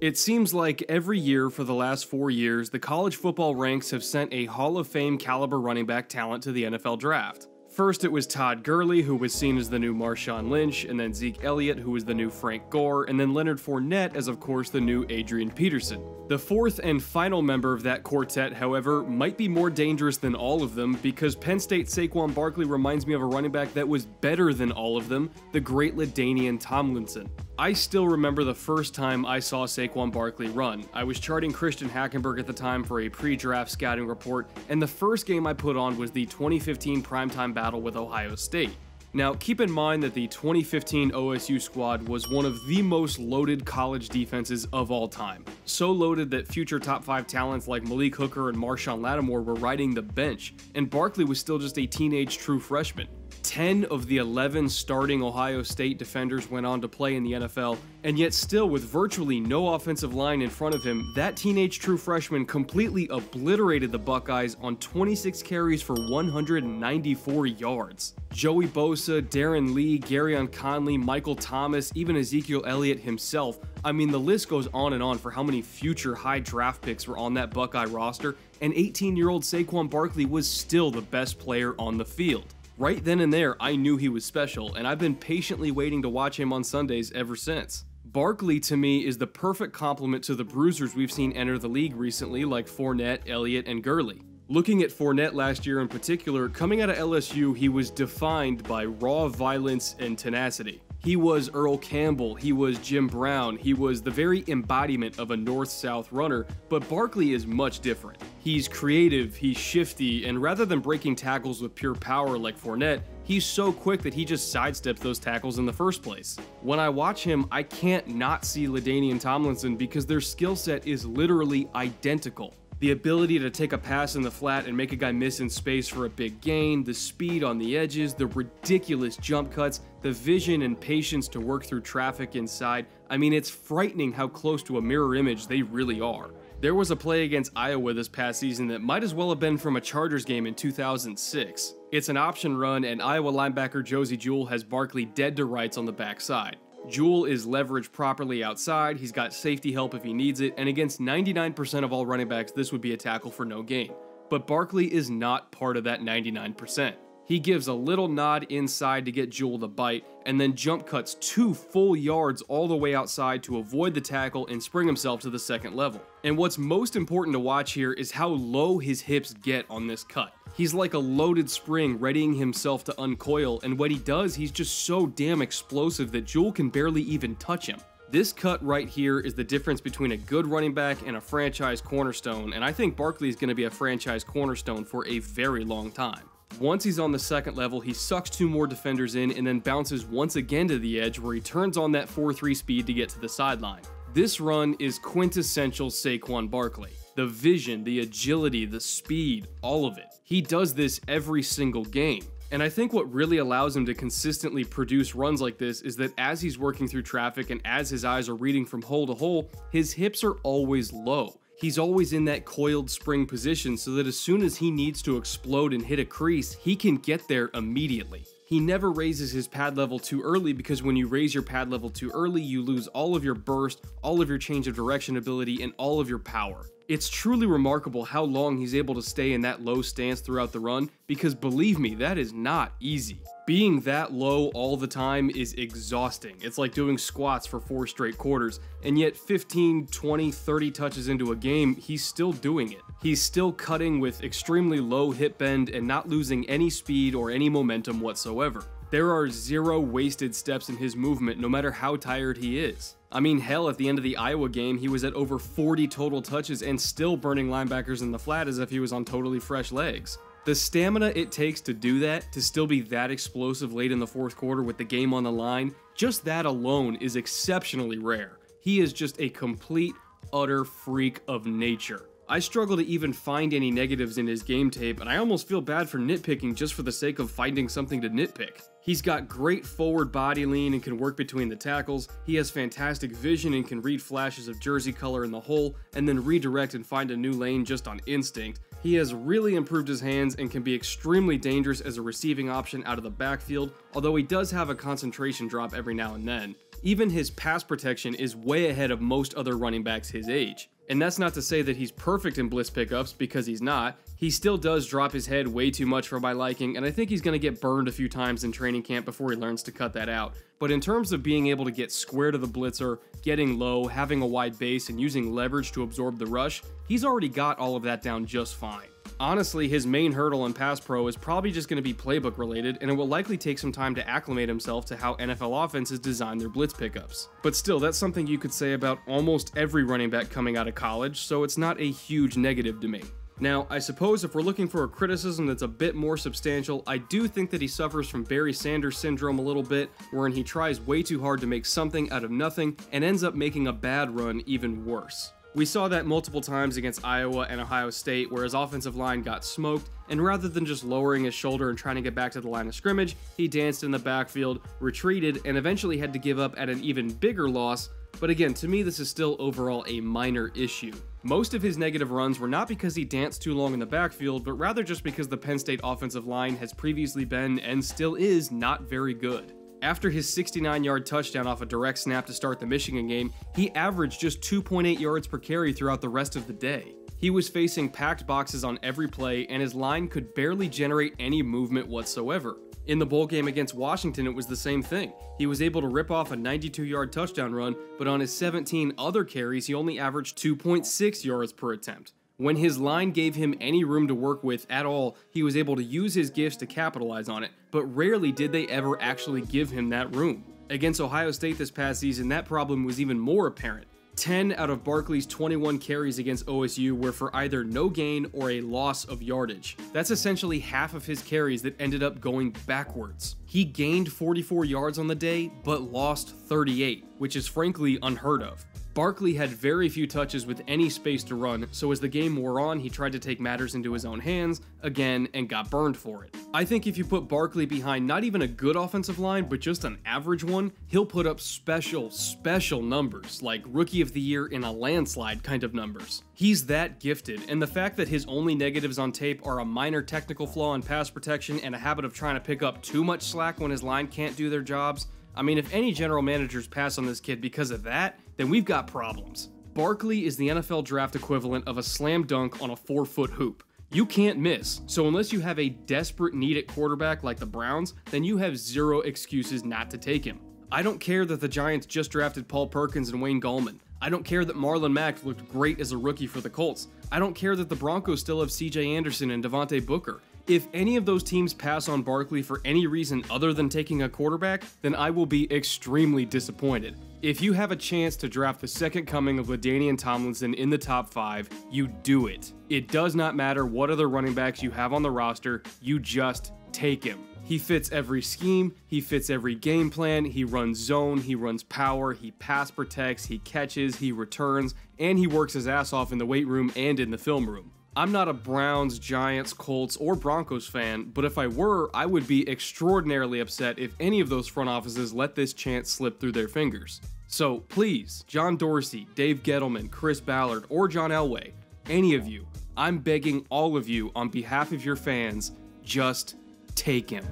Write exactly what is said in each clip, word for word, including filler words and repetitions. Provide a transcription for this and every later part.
It seems like every year for the last four years, the college football ranks have sent a Hall of Fame caliber running back talent to the N F L draft. First, it was Todd Gurley, who was seen as the new Marshawn Lynch, and then Zeke Elliott, who was the new Frank Gore, and then Leonard Fournette as, of course, the new Adrian Peterson. The fourth and final member of that quartet, however, might be more dangerous than all of them, because Penn State Saquon Barkley reminds me of a running back that was better than all of them, the great LaDainian Tomlinson. I still remember the first time I saw Saquon Barkley run. I was charting Christian Hackenberg at the time for a pre-draft scouting report, and the first game I put on was the twenty fifteen primetime battle with Ohio State. Now, keep in mind that the twenty fifteen O S U squad was one of the most loaded college defenses of all time. So loaded that future top five talents like Malik Hooker and Marshawn Lattimore were riding the bench, and Barkley was still just a teenage true freshman. ten of the eleven starting Ohio State defenders went on to play in the N F L, and yet still with virtually no offensive line in front of him, that teenage true freshman completely obliterated the Buckeyes on twenty-six carries for one hundred ninety-four yards. Joey Bosa, Darren Lee, Gareon Conley, Michael Thomas, even Ezekiel Elliott himself. I mean, the list goes on and on for how many future high draft picks were on that Buckeye roster, and eighteen-year-old Saquon Barkley was still the best player on the field. Right then and there, I knew he was special, and I've been patiently waiting to watch him on Sundays ever since. Barkley, to me, is the perfect complement to the bruisers we've seen enter the league recently, like Fournette, Elliott, and Gurley. Looking at Fournette last year in particular, coming out of L S U, he was defined by raw violence and tenacity. He was Earl Campbell, he was Jim Brown, he was the very embodiment of a north-south runner, but Barkley is much different. He's creative, he's shifty, and rather than breaking tackles with pure power like Fournette, he's so quick that he just sidesteps those tackles in the first place. When I watch him, I can't not see LaDainian Tomlinson because their skill set is literally identical. The ability to take a pass in the flat and make a guy miss in space for a big gain, the speed on the edges, the ridiculous jump cuts, the vision and patience to work through traffic inside. I mean, it's frightening how close to a mirror image they really are. There was a play against Iowa this past season that might as well have been from a Chargers game in two thousand six. It's an option run, and Iowa linebacker Josie Jewell has Barkley dead to rights on the backside. Jewell is leveraged properly outside, he's got safety help if he needs it, and against ninety-nine percent of all running backs, this would be a tackle for no gain. But Barkley is not part of that ninety-nine percent. He gives a little nod inside to get Jewell to bite, and then jump cuts two full yards all the way outside to avoid the tackle and spring himself to the second level. And what's most important to watch here is how low his hips get on this cut. He's like a loaded spring readying himself to uncoil, and when he does, he's just so damn explosive that Jewell can barely even touch him. This cut right here is the difference between a good running back and a franchise cornerstone, and I think Barkley is going to be a franchise cornerstone for a very long time. Once he's on the second level, he sucks two more defenders in and then bounces once again to the edge where he turns on that four three speed to get to the sideline. This run is quintessential Saquon Barkley. The vision, the agility, the speed, all of it. He does this every single game. And I think what really allows him to consistently produce runs like this is that as he's working through traffic and as his eyes are reading from hole to hole, his hips are always low. He's always in that coiled spring position so that as soon as he needs to explode and hit a crease, he can get there immediately. He never raises his pad level too early because when you raise your pad level too early, you lose all of your burst, all of your change of direction ability, and all of your power. It's truly remarkable how long he's able to stay in that low stance throughout the run because believe me, that is not easy. Being that low all the time is exhausting. It's like doing squats for four straight quarters, and yet fifteen, twenty, thirty touches into a game, he's still doing it. He's still cutting with extremely low hip bend and not losing any speed or any momentum whatsoever. There are zero wasted steps in his movement no matter how tired he is. I mean, hell, at the end of the Iowa game, he was at over forty total touches and still burning linebackers in the flat as if he was on totally fresh legs. The stamina it takes to do that, to still be that explosive late in the fourth quarter with the game on the line, just that alone is exceptionally rare. He is just a complete, utter freak of nature. I struggle to even find any negatives in his game tape, and I almost feel bad for nitpicking just for the sake of finding something to nitpick. He's got great forward body lean and can work between the tackles. He has fantastic vision and can read flashes of jersey color in the hole and then redirect and find a new lane just on instinct. He has really improved his hands and can be extremely dangerous as a receiving option out of the backfield, although he does have a concentration drop every now and then. Even his pass protection is way ahead of most other running backs his age. And that's not to say that he's perfect in blitz pickups, because he's not. He still does drop his head way too much for my liking, and I think he's going to get burned a few times in training camp before he learns to cut that out. But in terms of being able to get square to the blitzer, getting low, having a wide base, and using leverage to absorb the rush, he's already got all of that down just fine. Honestly, his main hurdle in pass pro is probably just going to be playbook related, and it will likely take some time to acclimate himself to how N F L offenses design their blitz pickups. But still, that's something you could say about almost every running back coming out of college, so it's not a huge negative to me. Now, I suppose if we're looking for a criticism that's a bit more substantial, I do think that he suffers from Barry Sanders syndrome a little bit, wherein he tries way too hard to make something out of nothing and ends up making a bad run even worse. We saw that multiple times against Iowa and Ohio State, where his offensive line got smoked, and rather than just lowering his shoulder and trying to get back to the line of scrimmage, he danced in the backfield, retreated, and eventually had to give up at an even bigger loss. But again, to me, this is still overall a minor issue. Most of his negative runs were not because he danced too long in the backfield, but rather just because the Penn State offensive line has previously been, and still is, not very good. After his sixty-nine yard touchdown off a direct snap to start the Michigan game, he averaged just two point eight yards per carry throughout the rest of the day. He was facing packed boxes on every play, and his line could barely generate any movement whatsoever. In the bowl game against Washington, it was the same thing. He was able to rip off a ninety-two yard touchdown run, but on his seventeen other carries, he only averaged two point six yards per attempt. When his line gave him any room to work with at all, he was able to use his gifts to capitalize on it, but rarely did they ever actually give him that room. Against Ohio State this past season, that problem was even more apparent. ten out of Barkley's twenty-one carries against O S U were for either no gain or a loss of yardage. That's essentially half of his carries that ended up going backwards. He gained forty-four yards on the day, but lost thirty-eight, which is frankly unheard of. Barkley had very few touches with any space to run, so as the game wore on, he tried to take matters into his own hands, again, and got burned for it. I think if you put Barkley behind not even a good offensive line, but just an average one, he'll put up special, special numbers, like Rookie of the Year in a landslide kind of numbers. He's that gifted, and the fact that his only negatives on tape are a minor technical flaw in pass protection and a habit of trying to pick up too much slack when his line can't do their jobs, I mean, if any general managers pass on this kid because of that, then we've got problems. Barkley is the N F L draft equivalent of a slam dunk on a four-foot hoop. You can't miss, so unless you have a desperate need at quarterback like the Browns, then you have zero excuses not to take him. I don't care that the Giants just drafted Paul Perkins and Wayne Gallman. I don't care that Marlon Mack looked great as a rookie for the Colts. I don't care that the Broncos still have C J Anderson and Devontae Booker. If any of those teams pass on Barkley for any reason other than taking a quarterback, then I will be extremely disappointed. If you have a chance to draft the second coming of LaDainian Tomlinson in the top five, you do it. It does not matter what other running backs you have on the roster, you just take him. He fits every scheme, he fits every game plan, he runs zone, he runs power, he pass protects, he catches, he returns, and he works his ass off in the weight room and in the film room. I'm not a Browns, Giants, Colts, or Broncos fan, but if I were, I would be extraordinarily upset if any of those front offices let this chance slip through their fingers. So please, John Dorsey, Dave Gettleman, Chris Ballard, or John Elway, any of you, I'm begging all of you on behalf of your fans, just take him.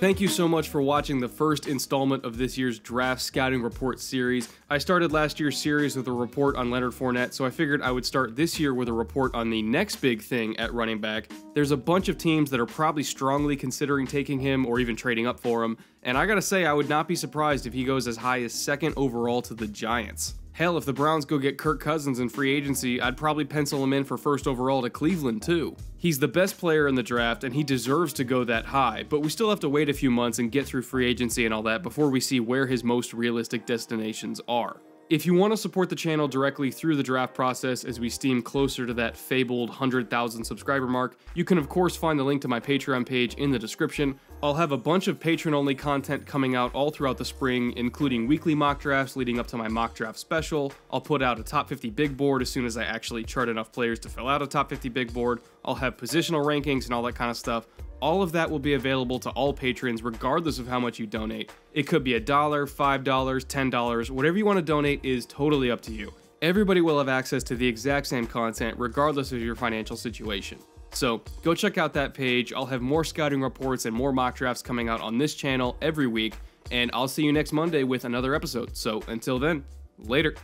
Thank you so much for watching the first installment of this year's Draft Scouting Report series. I started last year's series with a report on Leonard Fournette, so I figured I would start this year with a report on the next big thing at running back. There's a bunch of teams that are probably strongly considering taking him or even trading up for him, and I gotta say I would not be surprised if he goes as high as second overall to the Giants. Hell, if the Browns go get Kirk Cousins in free agency, I'd probably pencil him in for first overall to Cleveland too. He's the best player in the draft and he deserves to go that high, but we still have to wait a few months and get through free agency and all that before we see where his most realistic destinations are. If you want to support the channel directly through the draft process as we steam closer to that fabled one hundred thousand subscriber mark, you can of course find the link to my Patreon page in the description. I'll have a bunch of patron-only content coming out all throughout the spring, including weekly mock drafts leading up to my mock draft special. I'll put out a top fifty big board as soon as I actually chart enough players to fill out a top fifty big board. I'll have positional rankings and all that kind of stuff. All of that will be available to all patrons regardless of how much you donate. It could be a dollar, five dollars, ten dollars, whatever you want to donate is totally up to you. Everybody will have access to the exact same content regardless of your financial situation. So go check out that page. I'll have more scouting reports and more mock drafts coming out on this channel every week. And I'll see you next Monday with another episode. So until then, later.